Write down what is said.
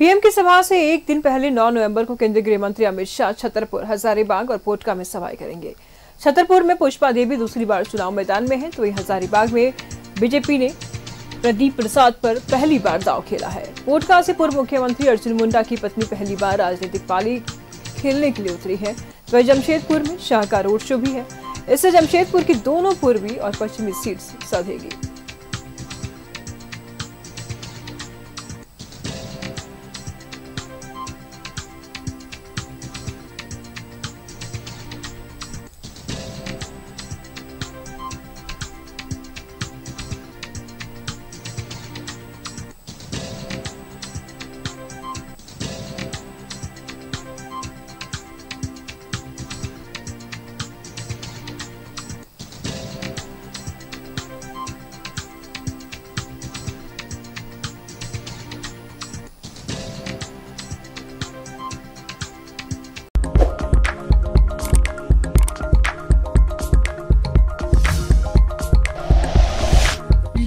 PM की सभा से एक दिन पहले 9 नवंबर को केंद्रीय गृह मंत्री अमित शाह छतरपुर, हजारीबाग और पोटका में सभाएं करेंगे। छतरपुर में पुष्पा देवी दूसरी बार चुनाव मैदान में है, तो वहीं हजारीबाग में बीजेपी ने प्रदीप प्रसाद पर पहली बार दांव खेला है। पोटका से पूर्व मुख्यमंत्री अर्जुन मुंडा की पत्नी पहली बार राजनीतिक पाली खेलने के लिए उतरी है। वह जमशेदपुर में शाह का रोड शो भी है। इससे जमशेदपुर की दोनों पूर्वी और पश्चिमी सीट्स साधेगी।